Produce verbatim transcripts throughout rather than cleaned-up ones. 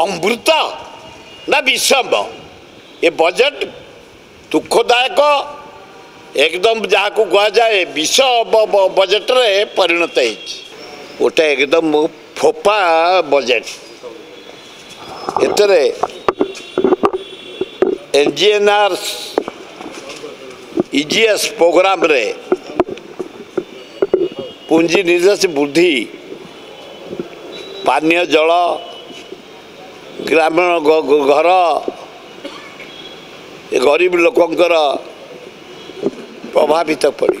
अमृत ना विषम। ये बजेट दुखदायक एकदम जहाँ को कह जाए विष बजेट रे परिणत है। गोटे एकदम फोपा बजेट एतरे एनजीएनआर इजीएस प्रोग्राम रे पूंजी निवेश वृद्धि पानीय जल ग्रामीण घर गरीब लोकंर प्रभावित पड़े।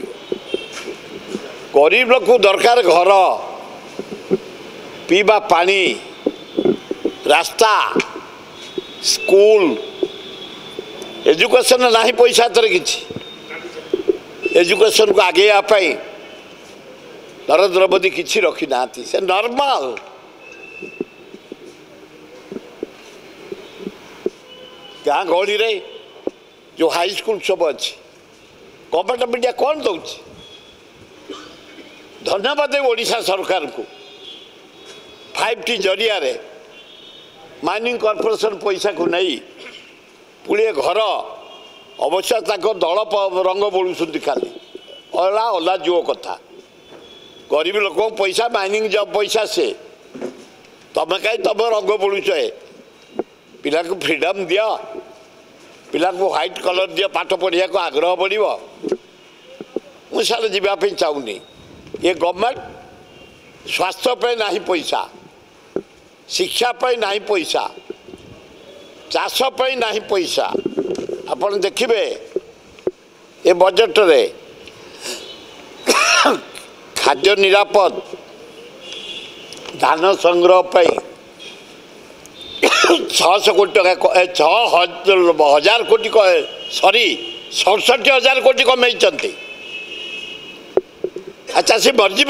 गरीब लोक दरकार घर पीवा पानी रास्ता स्कूल एजुकेशन नहीं पैसा तर कि एजुकेशन को आगे नरेंद्र मोदी किसी रखी ना से नॉर्मल गाँ गहली रे जो हाई स्कूल सब अच्छी गवर्नमेंट मीडिया कौन दौर धन्यवाद ओडिशा सरकार को फाइव टी जरिया रे माइनिंग कॉर्पोरेशन पैसा को नहीं पुलिए घर अवश्य तक दल रंग बोलूं खाली अला अला जो कथा गरीब लोक पैसा माइनिंग जॉब पैसा से तमें कहीं तब रंग बोलूच पिला को फ्रीडम दि पिला को व्हाइट कलर दि पाठ पढ़ा को आग्रह बढ़ मुझे जावाई चाहूनी। ये गवर्नमेंट स्वास्थ्य पर ना पैसा शिक्षा पर ना पैसा चाष पर ना पैसा अपन देखिए ये बजेट रे खाद्य निरापद धान संग्रह पर छःश कोटी टाइम छः हजार कोटी सरी सड़सठ हजार कोटी कमे चाषी मरजी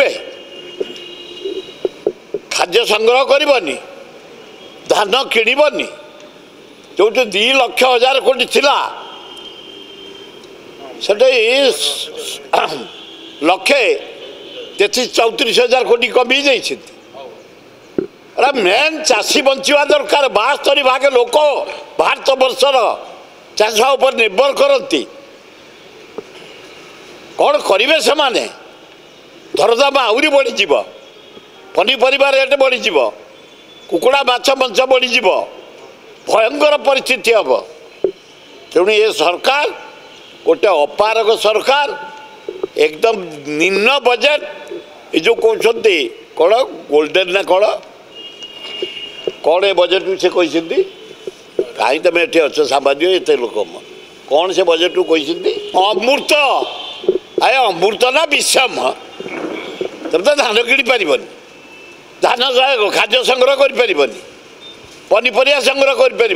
खाद्य संग्रह करनी धान किणवनी जो दी लक्ष हजार कोटी थिला लक्षे तेतीस चौतीस हजार कोटी कमी जाइए। अरे मेन चाषी बंचवा दरकार बास्तरी भाग लोक भारत बर्षर चाष उपर निर्भर करती कौन करेंगे से मैंने दरदाम आहरी बढ़ीज पनीपरिया रेट बढ़ीज कुकुड़ा माछ मंच बढ़ीज भयंकर परिस्थिति हम। तेणु ये सरकार गोटे अपारक सरकार एकदम निम्न बजेट ये जो कहते कौन गोल्डेन ना कौन कौन ये बजेट से कहते कहीं तुम ये अच्छे सांबादिक एत लोक कौन से बजेट कहते अमृत आए अमृत ना विषम तुम तो धान किणी पार धान खाद्य संग्रह कर पनीपरिया संग्रह कर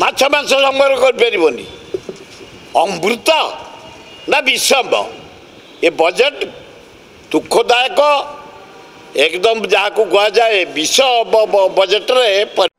माछ मांस संग्रह कर अमृत ना विषम। ये बजेट दुखदायक एकदम जहाँ को कह जाए विष बजेट रे।